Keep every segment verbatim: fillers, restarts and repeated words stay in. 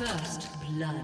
First blood.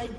Red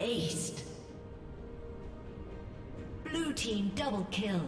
Aced. Blue team double kill.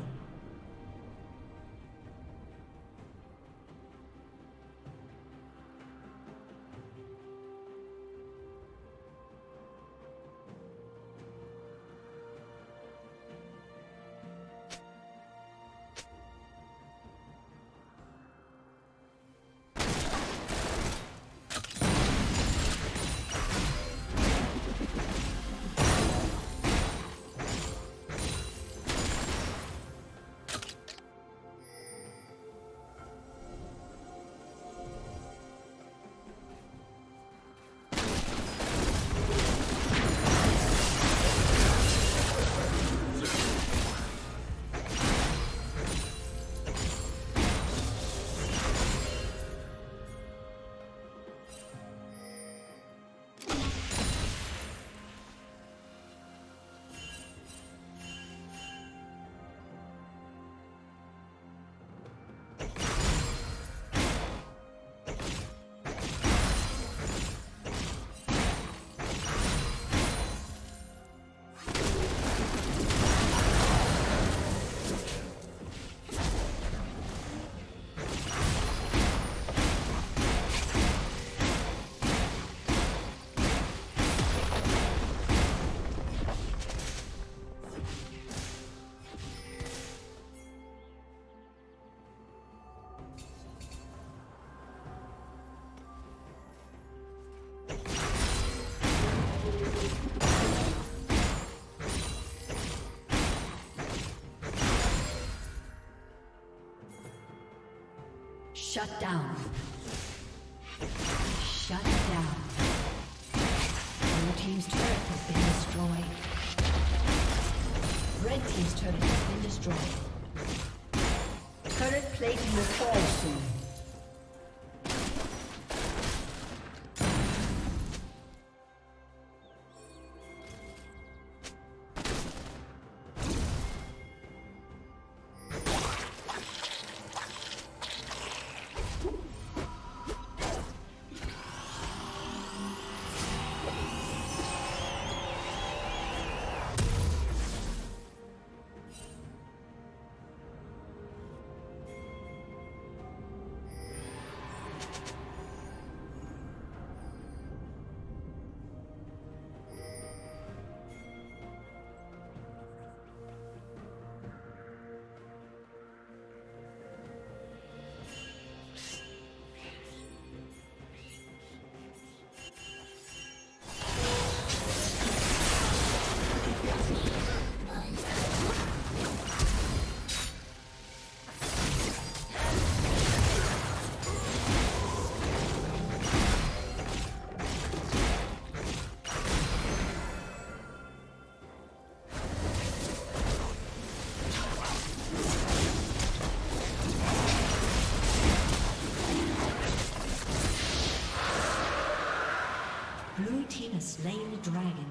Shut down. Shut down. Blue team's turret has been destroyed. Red team's turret has been destroyed. Turret plating will fall soon. Blue team has slain the dragon.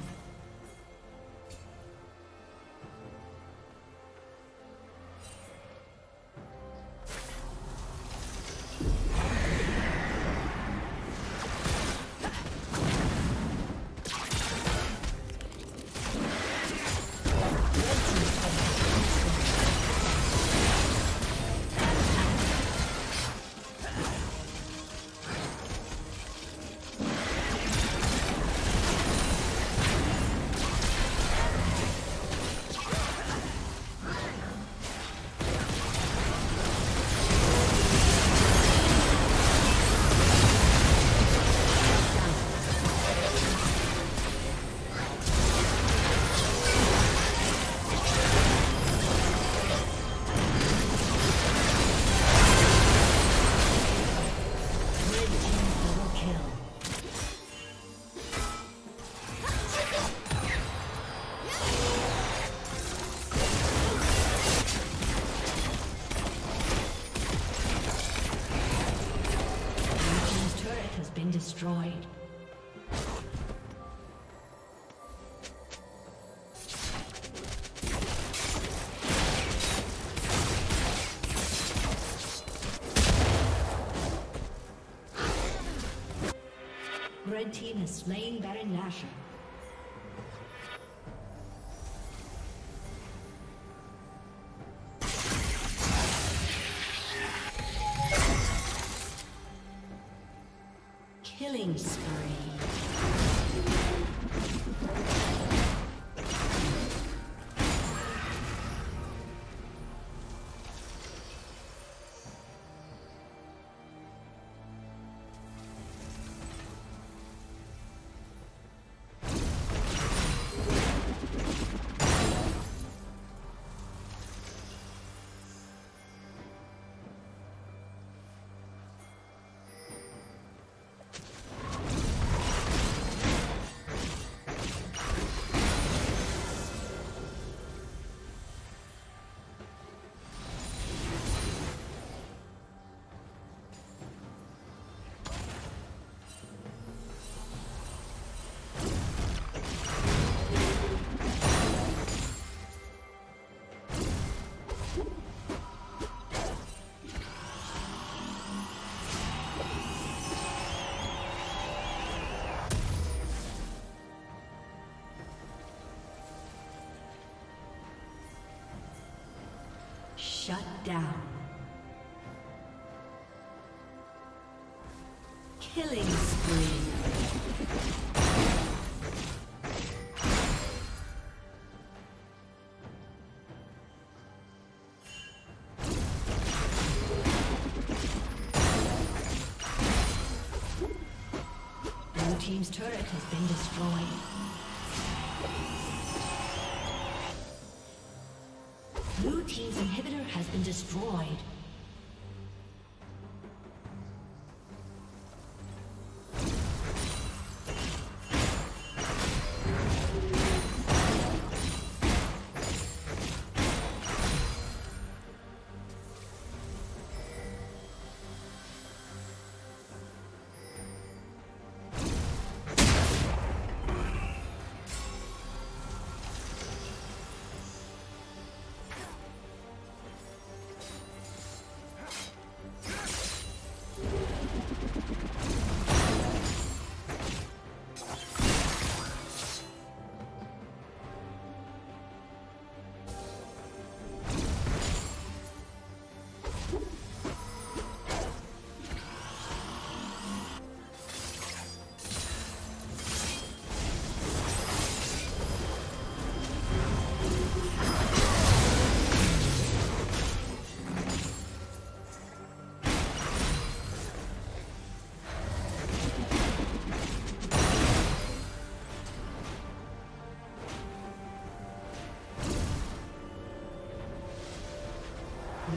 Destroyed. Red team has slain Baron Nashor. Killing spree. Shut down. Killing spree. Blue team's turret has been destroyed. Blue team's inhibitor has been destroyed.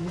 Blue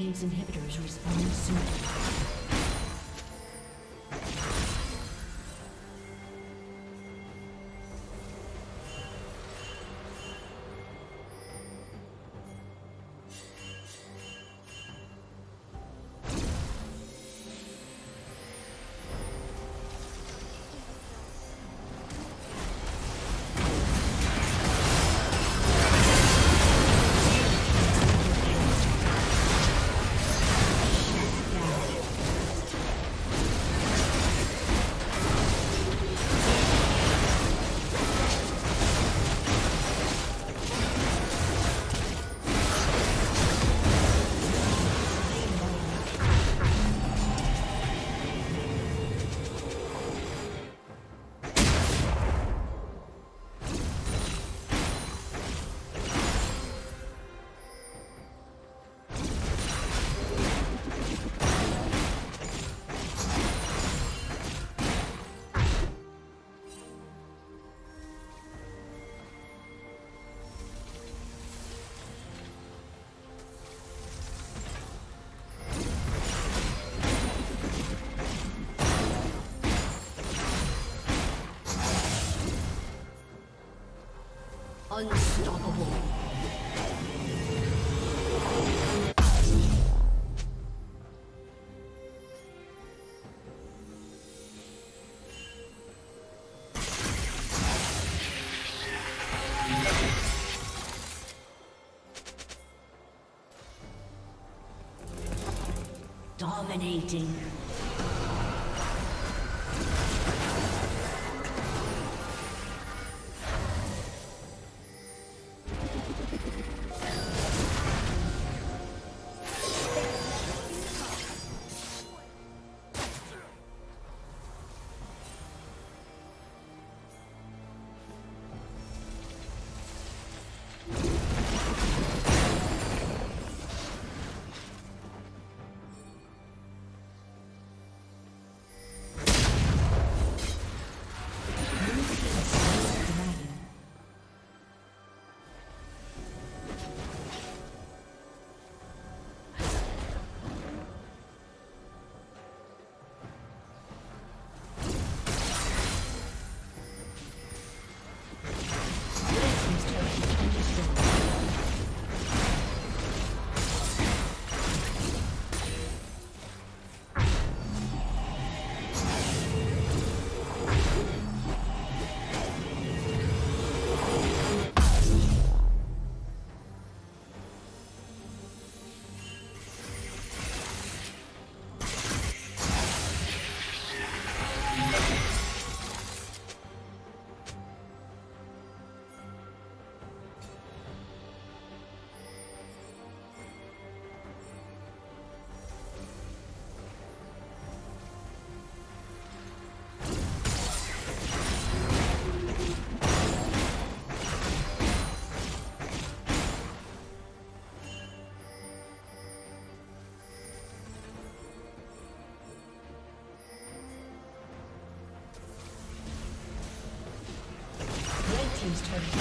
team's inhibitors respawning soon. Unstoppable. Dominating. He's turning to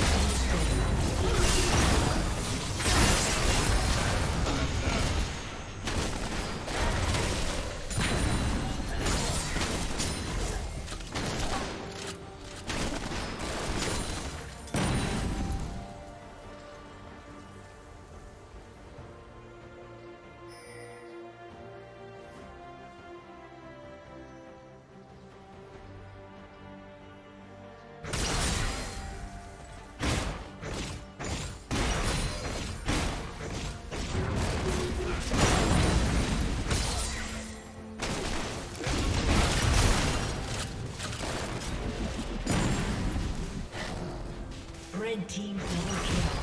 team double kill.